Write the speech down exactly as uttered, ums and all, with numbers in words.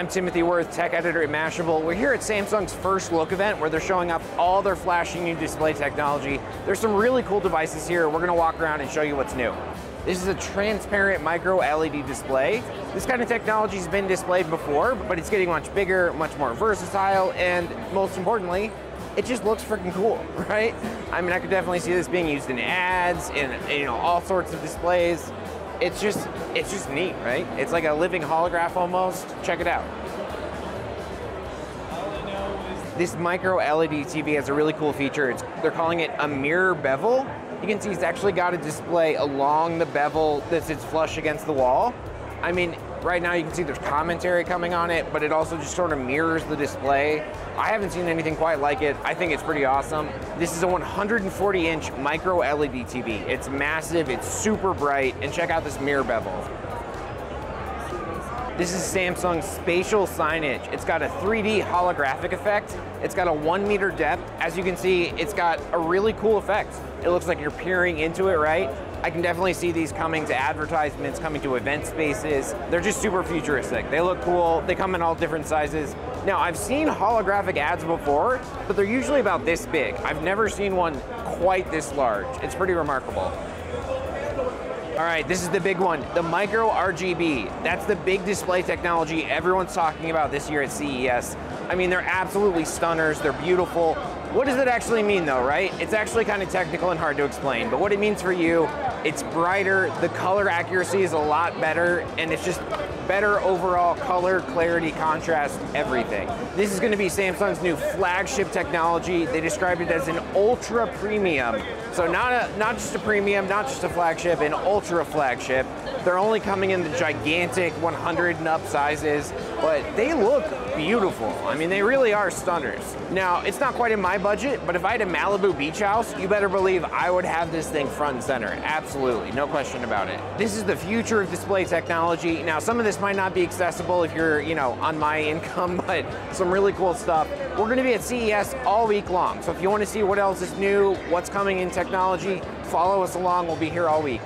I'm Timothy Wirth, tech editor at Mashable. We're here at Samsung's First Look event where they're showing off all their flashy new display technology. There's some really cool devices here. We're going to walk around and show you what's new. This is a transparent micro L E D display. This kind of technology has been displayed before, but it's getting much bigger, much more versatile, and most importantly, it just looks freaking cool, right? I mean, I could definitely see this being used in ads and, you know, all sorts of displays. It's just, it's just neat, right? It's like a living holograph almost. Check it out. This micro L E D T V has a really cool feature. It's, they're calling it a mirror bevel. You can see it's actually got a display along the bevel that sits flush against the wall. I mean, right now you can see there's commentary coming on it, but it also just sort of mirrors the display. I haven't seen anything quite like it. I think it's pretty awesome. This is a one hundred forty inch micro L E D T V. It's massive, it's super bright, and check out this mirror bevel. This is Samsung's spatial signage. It's got a three D holographic effect. It's got a one meter depth. As you can see, it's got a really cool effect. It looks like you're peering into it, right? I can definitely see these coming to advertisements, coming to event spaces. They're just super futuristic. They look cool. They come in all different sizes. Now, I've seen holographic ads before, but they're usually about this big. I've never seen one quite this large. It's pretty remarkable. All right, this is the big one, the micro R G B. That's the big display technology everyone's talking about this year at C E S. I mean, they're absolutely stunners, they're beautiful. What does it actually mean though, right? It's actually kind of technical and hard to explain, but what it means for you, it's brighter, the color accuracy is a lot better, and it's just better overall color, clarity, contrast, everything. This is gonna be Samsung's new flagship technology. They described it as an ultra premium. So not a, not just a premium, not just a flagship, an ultra flagship. They're only coming in the gigantic one hundred and up sizes, but they look beautiful. I mean, they really are stunners. Now, it's not quite in my budget, but if I had a Malibu beach house, you better believe I would have this thing front and center. Absolutely, no question about it. This is the future of display technology. Now, some of this might not be accessible if you're, you know, on my income, but some really cool stuff. We're going to be at C E S all week long, so if you want to see what else is new, what's coming in technology, follow us along. We'll be here all week.